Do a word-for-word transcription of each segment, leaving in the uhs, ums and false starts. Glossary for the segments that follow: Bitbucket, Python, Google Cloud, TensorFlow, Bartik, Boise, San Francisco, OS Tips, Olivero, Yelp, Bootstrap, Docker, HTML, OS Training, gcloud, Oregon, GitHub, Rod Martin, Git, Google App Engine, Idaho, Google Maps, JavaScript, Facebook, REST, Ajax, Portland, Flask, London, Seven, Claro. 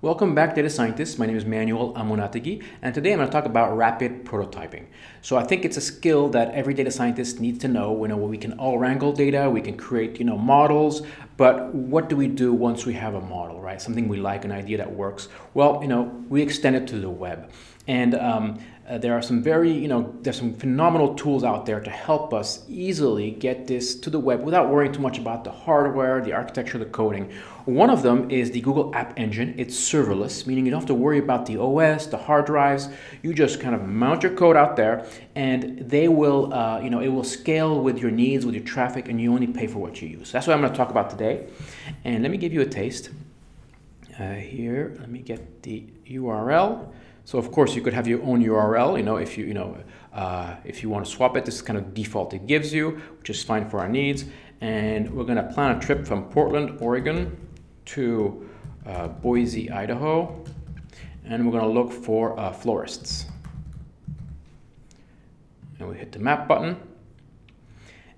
Welcome back, data scientists. My name is Manuel Amunategui, and today I'm going to talk about rapid prototyping. So I think it's a skill that every data scientist needs to know. You know, we can all wrangle data, we can create, you know, models, but what do we do once we have a model, right? Something we like, an idea that works. Well, you know, we extend it to the web, and um, uh, there are some very, you know, there's some phenomenal tools out there to help us easily get this to the web without worrying too much about the hardware, the architecture, the coding. One of them is the Google App Engine. It's serverless, meaning you don't have to worry about the O S, the hard drives. You just kind of mount your code out there, and they will, uh, you know, it will scale with your needs, with your traffic, and you only pay for what you use. That's what I'm going to talk about today. And let me give you a taste. Uh, here, let me get the U R L. So of course you could have your own U R L. You know, if you, you know, uh, if you want to swap it, this is kind of default it gives you, which is fine for our needs. And we're going to plan a trip from Portland, Oregon, to Uh, Boise, Idaho, and we're going to look for uh, florists. And we hit the map button,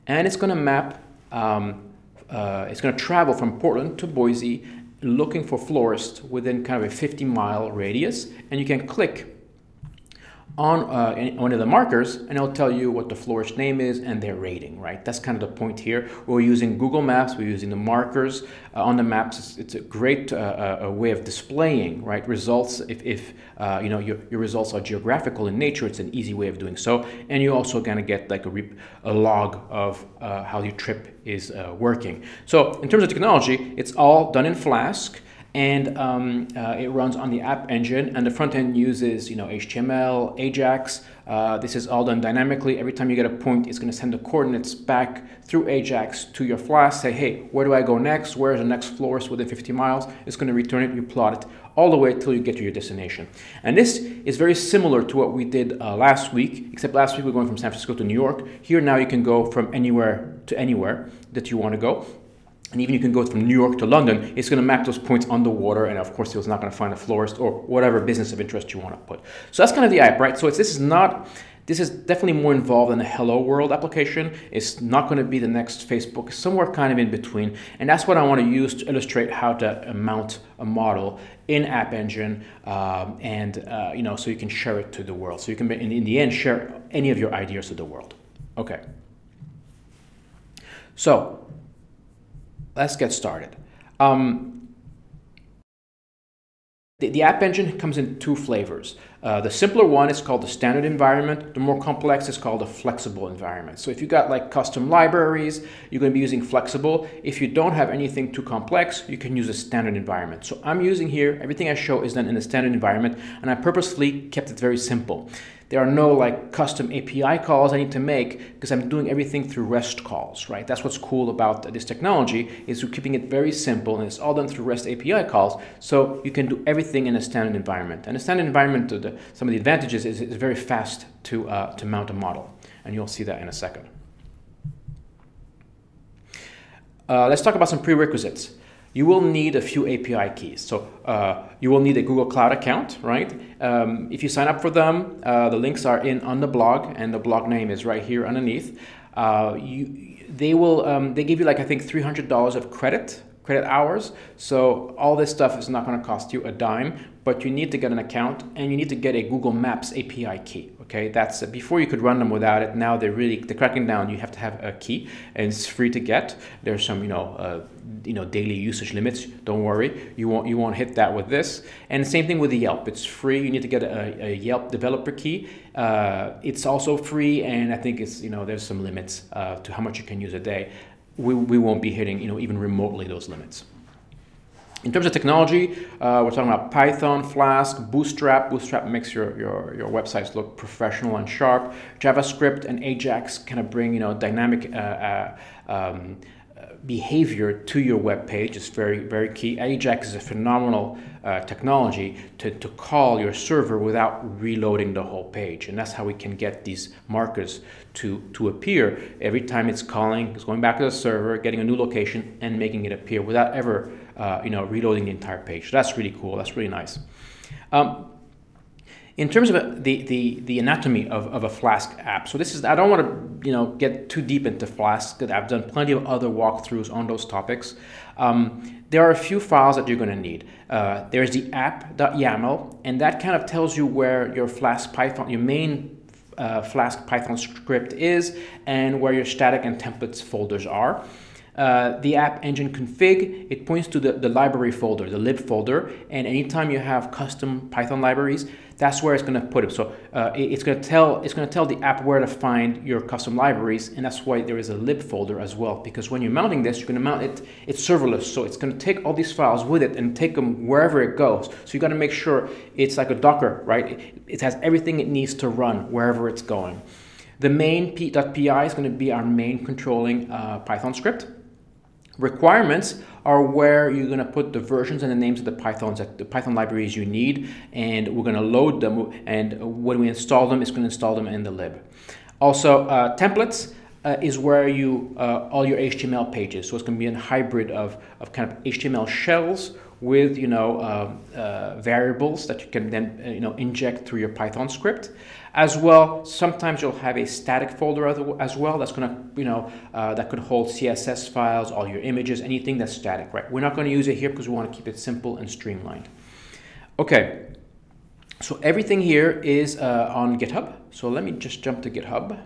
and it's going to map. Um, uh, it's going to travel from Portland to Boise, looking for florists within kind of a fifty mile radius. And you can click on uh, one of the markers, and it'll tell you what the florist name is and their rating, right? That's kind of the point here. We're using Google Maps, we're using the markers uh, on the maps. It's, it's a great uh, a way of displaying, right, results. If, if uh, you know, your, your results are geographical in nature, it's an easy way of doing so. And you also kind of get like a, re a log of uh, how your trip is uh, working. So in terms of technology, it's all done in Flask. And um, uh, it runs on the App Engine, and the front end uses, you know, H T M L, Ajax. Uh, this is all done dynamically. Every time you get a point, it's going to send the coordinates back through Ajax to your Flask. Say, hey, where do I go next? Where is the next florist within fifty miles? It's going to return it. You plot it all the way till you get to your destination. And this is very similar to what we did uh, last week, except last week we were going from San Francisco to New York. Here now you can go from anywhere to anywhere that you want to go. And even you can go from New York to London. It's going to map those points on the water, and of course, it's not going to find a florist or whatever business of interest you want to put. So that's kind of the app, right? So it's, this is not, this is definitely more involved than the Hello World application. It's not going to be the next Facebook. It's somewhere kind of in between, and that's what I want to use to illustrate how to mount a model in App Engine, um, and uh, you know, so you can share it to the world. So you can, in, in the end, share any of your ideas to the world. Okay. So. Let's get started. Um, the, the App Engine comes in two flavors. Uh, the simpler one is called the standard environment. The more complex is called the flexible environment. So if you got like custom libraries, you're going to be using flexible. If you don't have anything too complex, you can use a standard environment. So I'm using here, everything I show is done in the standard environment, and I purposely kept it very simple. There are no like custom A P I calls I need to make because I'm doing everything through REST calls, right? That's what's cool about this technology, is we're keeping it very simple, and it's all done through REST A P I calls. So you can do everything in a standard environment. And a standard environment, the, some of the advantages is it's very fast to, uh, to mount a model. And you'll see that in a second. Uh, let's talk about some prerequisites. You will need a few A P I keys. So uh, you will need a Google Cloud account, right? Um, if you sign up for them, uh, the links are in on the blog, and the blog name is right here underneath. Uh, you, they will, um, they give you like I think three hundred dollars of credit, credit hours. So all this stuff is not going to cost you a dime, but you need to get an account, and you need to get a Google Maps A P I key. Okay, that's uh, before you could run them without it. Now they're really they're cracking down. You have to have a key, and it's free to get. There's some, you know. Uh, you know, daily usage limits. Don't worry, you won't you won't hit that with this. And same thing with the Yelp. It's free. You need to get a, a Yelp developer key. Uh, it's also free, and I think it's, you know, there's some limits uh, to how much you can use a day. We we won't be hitting, you know, even remotely those limits. In terms of technology, uh, we're talking about Python, Flask, Bootstrap. Bootstrap makes your, your, your websites look professional and sharp. JavaScript and Ajax kind of bring, you know, dynamic. Uh, uh, um, behavior to your web page is very, very key. Ajax is a phenomenal uh, technology to, to call your server without reloading the whole page. And that's how we can get these markers to, to appear. Every time it's calling, it's going back to the server, getting a new location, and making it appear without ever uh, you know, reloading the entire page. So that's really cool. That's really nice. Um, In terms of the, the, the anatomy of, of a Flask app, so this is, I don't want to, you know, get too deep into Flask, because I've done plenty of other walkthroughs on those topics. Um, there are a few files that you're going to need. Uh, there's the app.yaml, and that kind of tells you where your Flask Python, your main uh, Flask Python script is, and where your static and templates folders are. Uh, the app engine config, it points to the, the library folder, the lib folder, and anytime you have custom Python libraries, that's where it's going to put it. So uh, it, it's going to tell it's going to tell the app where to find your custom libraries, and that's why there is a lib folder as well, because when you're mounting this, you're going to mount it, it's serverless, so it's going to take all these files with it and take them wherever it goes. So you got to make sure it's like a Docker, right? It, it has everything it needs to run wherever it's going. The main.py is going to be our main controlling uh, Python script. Requirements are where you're going to put the versions and the names of the Pythons, the Python libraries you need, and we're going to load them, and when we install them, it's going to install them in the lib. Also, uh, templates uh, is where you, uh, all your H T M L pages, so it's going to be a hybrid of, of kind of H T M L shells with, you know, uh, uh, variables that you can then, uh, you know, inject through your Python script. As well, sometimes you'll have a static folder as well that's going to, you know, uh, that could hold C S S files, all your images, anything that's static, right? We're not going to use it here because we want to keep it simple and streamlined. Okay, so everything here is uh, on GitHub. So let me just jump to GitHub.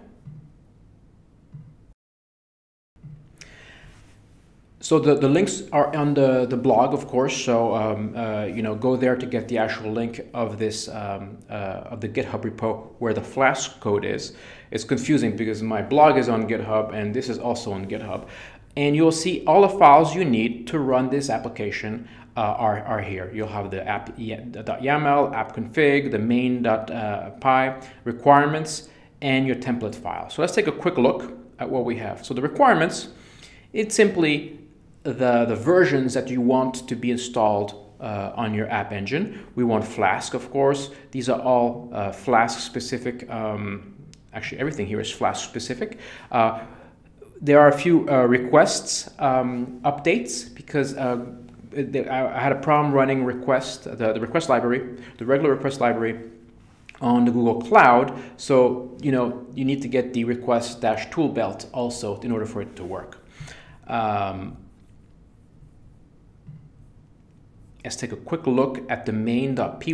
So the, the links are on the, the blog, of course, so um, uh, you know, go there to get the actual link of this, um, uh, of the GitHub repo where the Flask code is. It's confusing because my blog is on GitHub and this is also on GitHub. And you'll see all the files you need to run this application uh, are, are here. You'll have the app.yaml, app.config, the main.py, requirements, and your template file. So let's take a quick look at what we have. So the requirements, it's simply The, the versions that you want to be installed uh, on your app engine. We want Flask, of course. These are all uh, Flask specific. Um, actually, everything here is Flask specific. Uh, there are a few uh, requests, um, updates, because uh, I had a problem running request, the, the request library, the regular request library on the Google Cloud. So, you know, you need to get the request dash tool belt also in order for it to work. Um, Let's take a quick look at the main.py.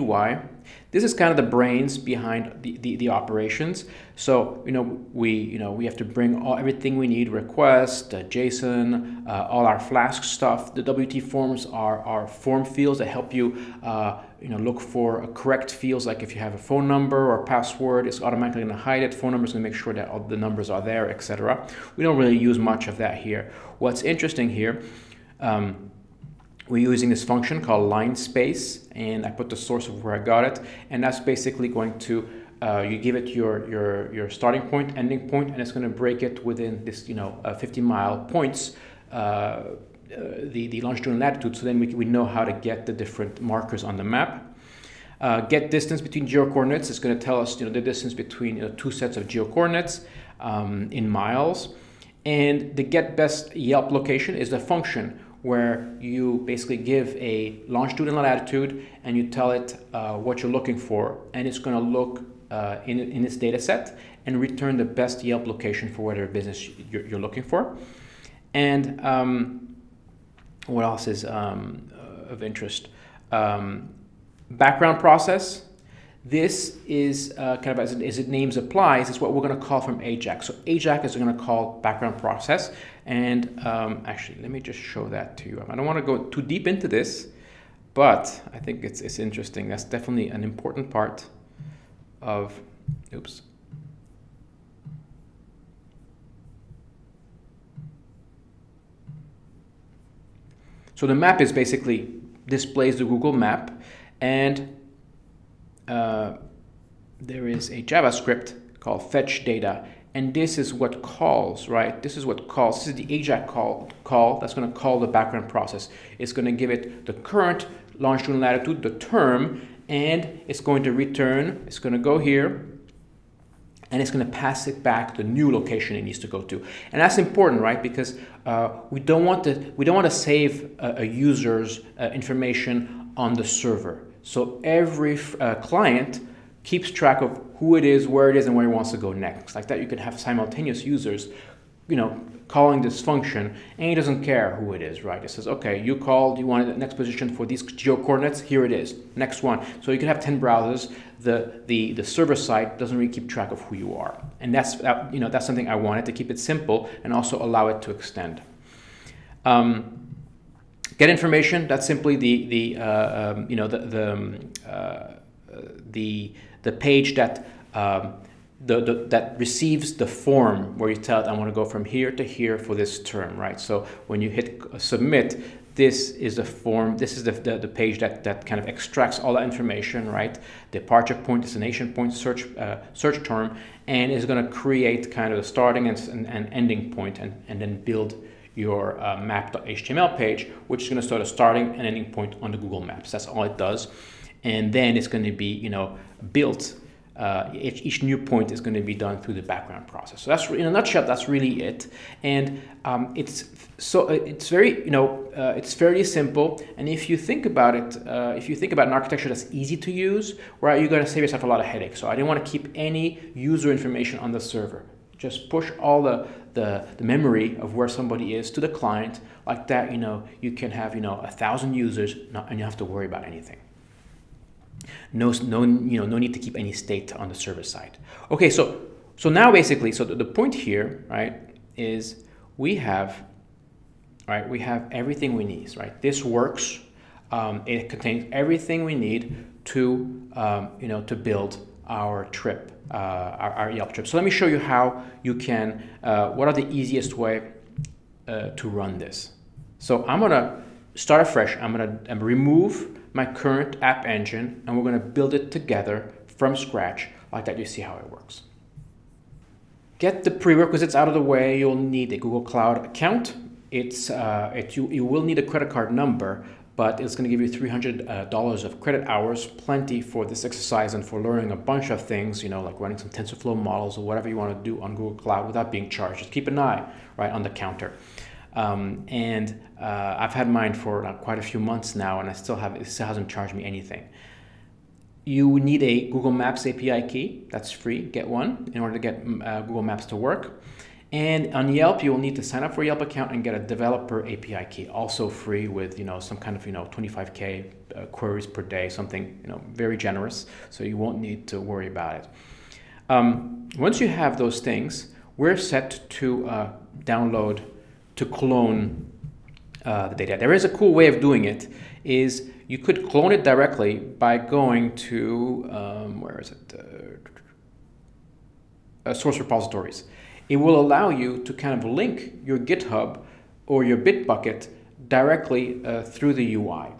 This is kind of the brains behind the, the, the operations. So, you know, we, you know, we have to bring all, everything we need, request, uh, JSON, uh, all our Flask stuff. The W T forms are, are form fields that help you, uh, you know, look for correct fields. Like if you have a phone number or password, it's automatically gonna hide it. Phone number's gonna make sure that all the numbers are there, et cetera. We don't really use much of that here. What's interesting here, um, we're using this function called line space, and I put the source of where I got it, and that's basically going to, uh, you give it your, your, your starting point, ending point, and it's going to break it within this, you know, uh, fifty mile points, uh, uh, the, the longitude and latitude, so then we, we know how to get the different markers on the map. Uh, get distance between geo-coordinates, it's going to tell us, you know, the distance between, you know, two sets of geo-coordinates um, in miles. And the get best Yelp location is the function where you basically give a longitude and latitude and you tell it uh, what you're looking for, and it's going to look uh, in, in its data set and return the best Yelp location for whatever business you're, you're looking for. And um, what else is um, of interest? Um, background process. This is uh, kind of, as it, as it names applies, it's what we're going to call from Ajax. So Ajax is going to call background process. And um, actually, let me just show that to you. I don't want to go too deep into this, but I think it's, it's interesting. That's definitely an important part of, oops. So the map is basically displays the Google map, and Uh, there is a JavaScript called fetch data, and this is what calls, right? This is what calls, this is the Ajax call, call that's going to call the background process. It's going to give it the current longitude and latitude, the term, and it's going to return, it's going to go here, and it's going to pass it back the new location it needs to go to. And that's important, right? Because uh, we don't want to, we don't want to save a, a user's uh, information on the server. So every uh, client keeps track of who it is, where it is, and where it wants to go next. Like that, you could have simultaneous users you know, calling this function, and it doesn't care who it is, right? It says, okay, you called, you wanted the next position for these geo coordinates, here it is, next one. So you can have ten browsers. The, the, the server side doesn't really keep track of who you are. And that's, that, you know, that's something I wanted, to keep it simple and also allow it to extend. Um, get information, that's simply the, the uh, um, you know, the, the, um, uh, the, the page that, um, The, the, that receives the form where you tell it, I want to go from here to here for this term, right? So when you hit submit, this is the form, this is the, the, the page that, that kind of extracts all that information, right? Departure point, destination point, search, uh, search term, and is going to create kind of a starting and, and, and ending point, and, and then build your uh, map.html page, which is going to start a starting and ending point on the Google Maps. That's all it does. And then it's going to be, you know, built. Uh, each, each new point is going to be done through the background process. So that's, in a nutshell, that's really it. And um, it's so it's very you know uh, it's fairly simple. And if you think about it, uh, if you think about an architecture that's easy to use, right, you're going to save yourself a lot of headaches. So I didn't want to keep any user information on the server. Just push all the, the the memory of where somebody is to the client. Like that, you know, you can have you know a thousand users, not, and you don't have to worry about anything. No, no, you know, no need to keep any state on the server side. Okay, so so now basically, so the, the point here, right, is we have, right, we have everything we need, right? This works. Um, it contains everything we need to, um, you know, to build our trip, uh, our, our Yelp trip. So let me show you how you can. Uh, what are the easiest way uh, to run this? So I'm gonna start afresh. I'm gonna I'm remove my current app engine, and we're going to build it together from scratch like that. You see how it works. Get the prerequisites out of the way. You'll need a Google Cloud account. It's uh, it, you, you will need a credit card number, but it's going to give you three hundred dollars of credit hours, plenty for this exercise and for learning a bunch of things, you know, like running some TensorFlow models or whatever you want to do on Google Cloud without being charged. Just keep an eye right on the counter. Um, and uh, I've had mine for uh, quite a few months now, and I still have it still hasn't charged me anything. You need a Google Maps A P I key. That's free. Get one in order to get uh, Google Maps to work. And on Yelp, you will need to sign up for a Yelp account and get a developer A P I key, also free, with you know some kind of you know twenty-five K uh, queries per day, something you know very generous. So you won't need to worry about it. Um, once you have those things, we're set to uh, download. To clone uh, the data. There is a cool way of doing it. Is you could clone it directly by going to um, where is it? Uh, uh, source repositories. It will allow you to kind of link your GitHub or your Bitbucket directly uh, through the U I.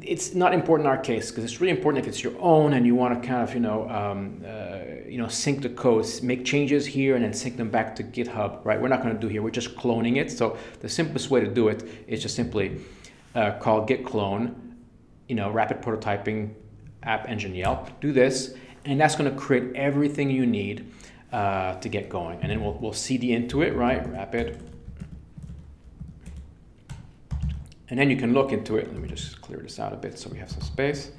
It's not important in our case because it's really important if it's your own and you want to kind of you know um, uh, you know sync the codes, make changes here, and then sync them back to GitHub. Right? We're not going to do here. We're just cloning it. So the simplest way to do it is just simply uh, call git clone, you know, rapid prototyping app engine Yelp. Do this, and that's going to create everything you need uh, to get going. And then we'll we'll cd into it. Right? Rapid. And then you can look into it. Let me just clear this out a bit so we have some space.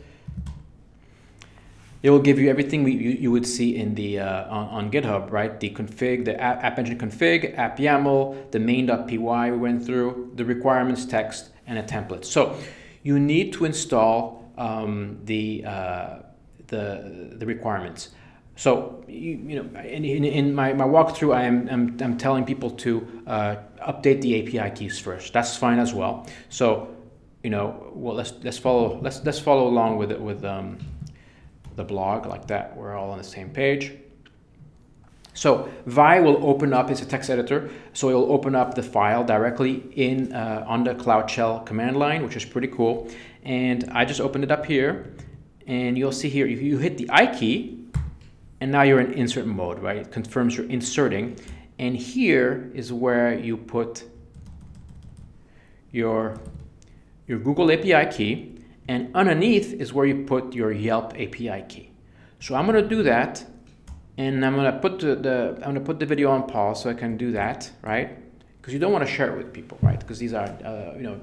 It will give you everything we, you, you would see in the uh, on, on GitHub, right? The config, the app, app engine config, app YAML, the main.py we went through, the requirements text, and a template. So you need to install um, the, uh, the the requirements. So, you, you know, in, in, in my, my walkthrough, I am I'm, I'm telling people to uh, update the A P I keys first. That's fine as well. So, you know, well, let's let's follow let's let's follow along with it with um, the blog like that. We're all on the same page. So Vi will open up. It's a text editor, so it will open up the file directly in uh, on the Cloud Shell command line, which is pretty cool. And I just opened it up here, and you'll see here. You, you hit the I key. And now you're in insert mode, right? It confirms you're inserting. And here is where you put your, your Google A P I key. And underneath is where you put your Yelp A P I key. So I'm going to do that. And I'm going to put the, the, I'm going to put the video on pause so I can do that, right? Because you don't want to share it with people, right? Because these are, uh, you know,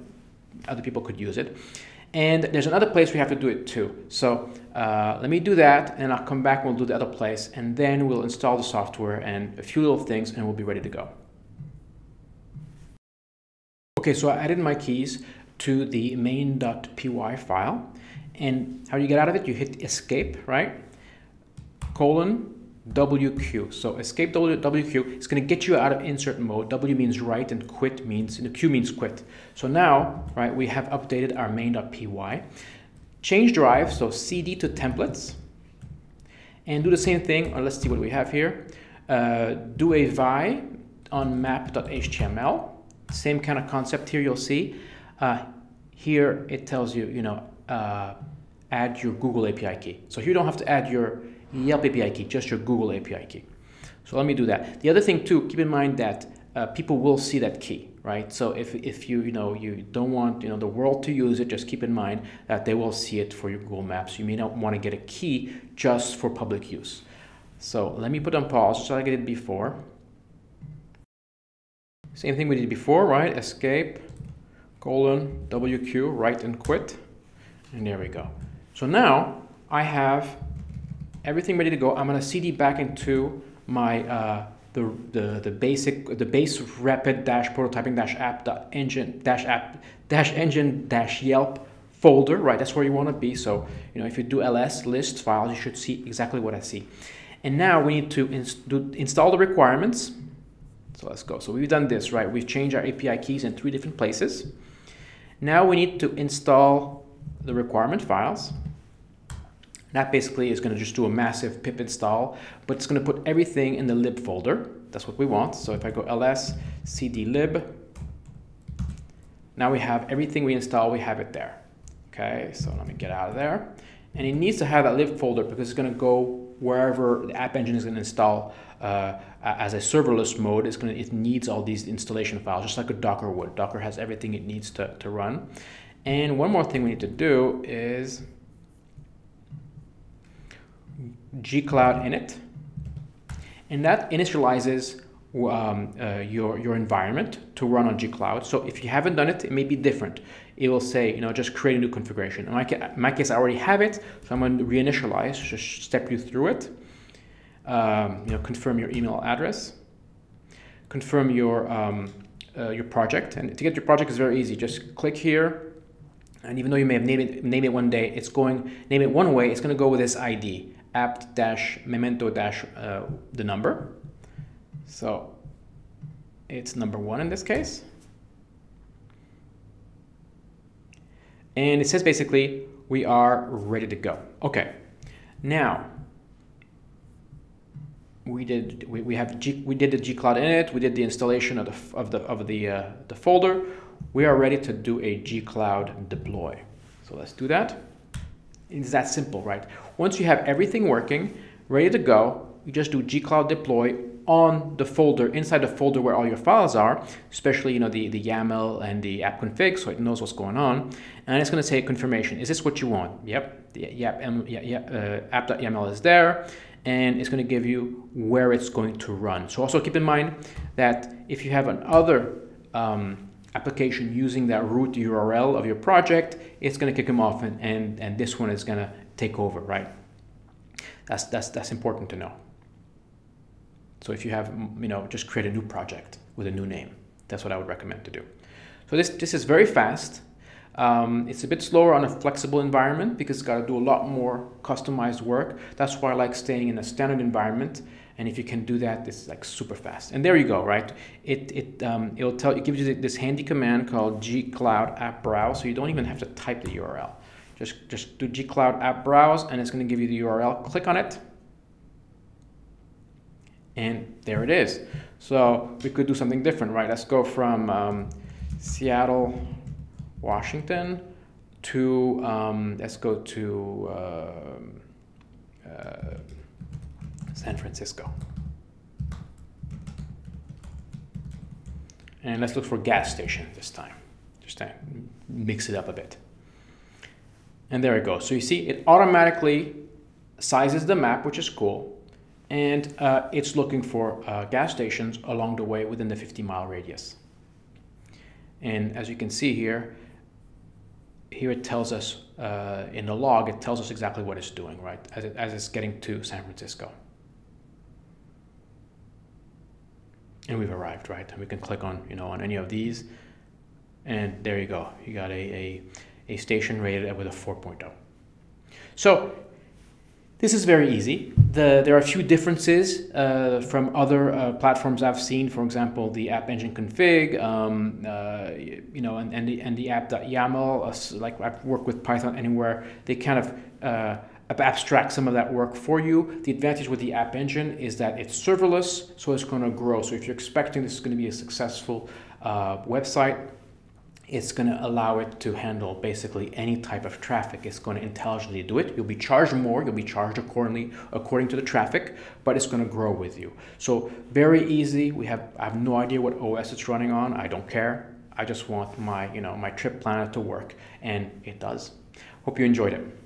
other people could use it. And there's another place we have to do it too. So uh, let me do that, and I'll come back and we'll do the other place, and then we'll install the software and a few little things, and we'll be ready to go. Okay, so I added my keys to the main.py file. And how you get out of it, you hit escape, right? Colon W Q. So escape W Q, it's going to get you out of insert mode. W means write and quit means, the Q means quit. So now, right, we have updated our main.py. Change drive, so C D to templates. And do the same thing, or let's see what we have here. Uh, do a vi on map.html. Same kind of concept here, you'll see. Uh, here it tells you, you know, uh, add your Google A P I key. So you don't have to add your Yelp A P I key, just your Google A P I key. So let me do that. The other thing too, keep in mind that uh, people will see that key, right? So if, if you, you know, you don't want, you know, the world to use it, just keep in mind that they will see it for your Google Maps. You may not want to get a key just for public use. So let me put on pause just like I did before. Same thing we did before, right? Escape, colon, W Q, write and quit. And there we go. So now I have everything ready to go. I'm going to C D back into my uh, the, the the basic the base rapid dash prototyping dash app dot engine dash app dash engine dash Yelp folder, right? That's where you want to be. So you know if you do ls list files, you should see exactly what I see. And now we need to ins do, install the requirements. So let's go. So we've done this, right? We've changed our A P I keys in three different places. Now we need to install the requirement files. That basically is going to just do a massive pip install, but it's going to put everything in the lib folder. That's what we want. So if I go ls cd lib, now we have everything we install, we have it there. Okay, so let me get out of there. And it needs to have that lib folder because it's going to go wherever the app engine is going to install uh, as a serverless mode. It's going to, it needs all these installation files, just like a Docker would. Docker has everything it needs to, to run. And one more thing we need to do is gcloud init, and that initializes um, uh, your your environment to run on gcloud. So if you haven't done it, it may be different. It will say, you know, just create a new configuration. In my, in my case, I already have it, so I'm going to reinitialize. Just step you through it. Um, you know, confirm your email address, confirm your um, uh, your project, and to get your project is very easy. Just click here, and even though you may have named it, name it one day, it's going name it one way. It's going to go with this I D. apt dash memento dash uh, the number. So it's number one in this case. And it says basically we are ready to go. Okay, now we did we, we have G, we did the gcloud init, we did the installation of the of the of the uh, the folder. We are ready to do a gcloud deploy. So let's do that. It's that simple, right? Once you have everything working, ready to go, you just do gcloud deploy on the folder, inside the folder where all your files are, especially, you know, the, the YAML and the app config, so it knows what's going on. And it's going to say confirmation. Is this what you want? Yep. The yep, um, yep, yep, uh, app.yaml is there, and it's going to give you where it's going to run. So also keep in mind that if you have another um, application using that root U R L of your project, it's going to kick them off, and, and, and this one is going to take over, right? That's, that's, that's important to know. So if you have, you know, just create a new project with a new name. That's what I would recommend to do. So this, this is very fast. Um, it's a bit slower on a flexible environment because it's got to do a lot more customized work. That's why I like staying in a standard environment. And if you can do that, it's like super fast. And there you go, right? It it um, it'll tell it gives you this handy command called gcloud app browse. So you don't even have to type the U R L. Just just do gcloud app browse, and it's going to give you the U R L. Click on it, and there it is. So we could do something different, right? Let's go from um, Seattle, Washington, to um, let's go to. Uh, uh, San Francisco. And let's look for gas station this time. Just to mix it up a bit. And there it goes. So you see it automatically sizes the map, which is cool. And uh, it's looking for uh, gas stations along the way within the fifty mile radius. And as you can see here, here it tells us uh, in the log, it tells us exactly what it's doing, right? As, it, as it's getting to San Francisco. And we've arrived, right? And we can click on, you know, on any of these, And there you go. You got a, a, a station rated with a four point oh. So this is very easy. The, there are a few differences uh, from other uh, platforms I've seen. For example, the App Engine config, um, uh, you know, and, and the and the app.yaml. Uh, like I've worked with Python anywhere, they kind of uh, abstract some of that work for you. The advantage with the App Engine is that it's serverless, so it's going to grow. So if you're expecting this is going to be a successful uh, website, it's going to allow it to handle basically any type of traffic. It's going to intelligently do it. You'll be charged more. You'll be charged accordingly, according to the traffic, but it's going to grow with you. So very easy. We have, I have no idea what O S it's running on. I don't care. I just want my, you know, my trip planner to work, and it does. Hope you enjoyed it.